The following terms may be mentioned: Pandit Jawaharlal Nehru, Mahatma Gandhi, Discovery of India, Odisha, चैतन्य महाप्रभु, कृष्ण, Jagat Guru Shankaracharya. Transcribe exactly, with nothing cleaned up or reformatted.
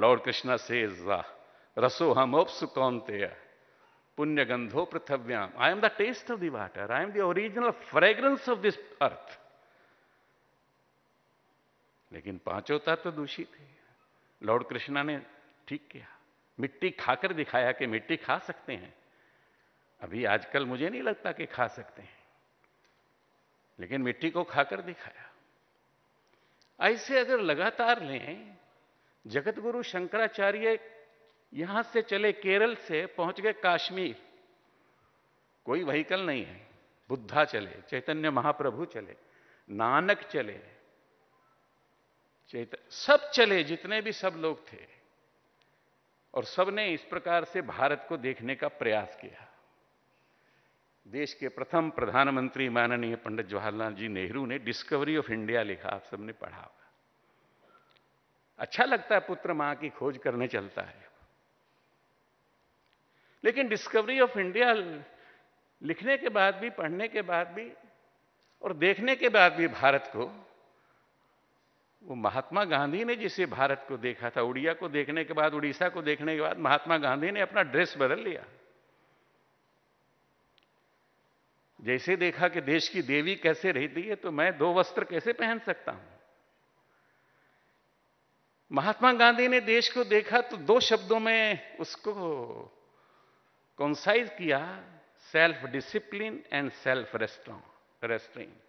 Lord Krishna says, Rasoham Opsukaunteya, Punyagandho Prithavyam. I am the taste of the water. I am the original fragrance of this earth. लेकिन पांचों तत्व दूषित है। Lord Krishna ने ठीक किया, मिट्टी खाकर दिखाया कि मिट्टी खा सकते हैं। अभी आजकल मुझे नहीं लगता कि खा सकते हैं, लेकिन मिट्टी को खाकर दिखाया। ऐसे अगर लगातार लें, जगत गुरु शंकराचार्य यहां से चले केरल से, पहुंच गए कश्मीर। कोई व्हीकल नहीं है। बुद्धा चले, चैतन्य महाप्रभु चले, नानक चले, चैत सब चले, जितने भी सब लोग थे, और सबने इस प्रकार से भारत को देखने का प्रयास किया। देश के प्रथम प्रधानमंत्री माननीय पंडित जवाहरलाल जी नेहरू ने डिस्कवरी ऑफ इंडिया लिखा, आप सबने पढ़ा होगा। अच्छा लगता है, पुत्र मां की खोज करने चलता है। लेकिन डिस्कवरी ऑफ इंडिया लिखने के बाद भी, पढ़ने के बाद भी और देखने के बाद भी भारत को, वो महात्मा गांधी ने जिसे भारत को देखा था, उड़िया को देखने के बाद, उड़ीसा को देखने के बाद, महात्मा गांधी ने अपना ड्रेस बदल लिया। जैसे देखा कि देश की देवी कैसे रहती है, तो मैं दो वस्त्र कैसे पहन सकता हूं। महात्मा गांधी ने देश को देखा तो दो शब्दों में उसको कंसाइज किया, self discipline and self restaurant.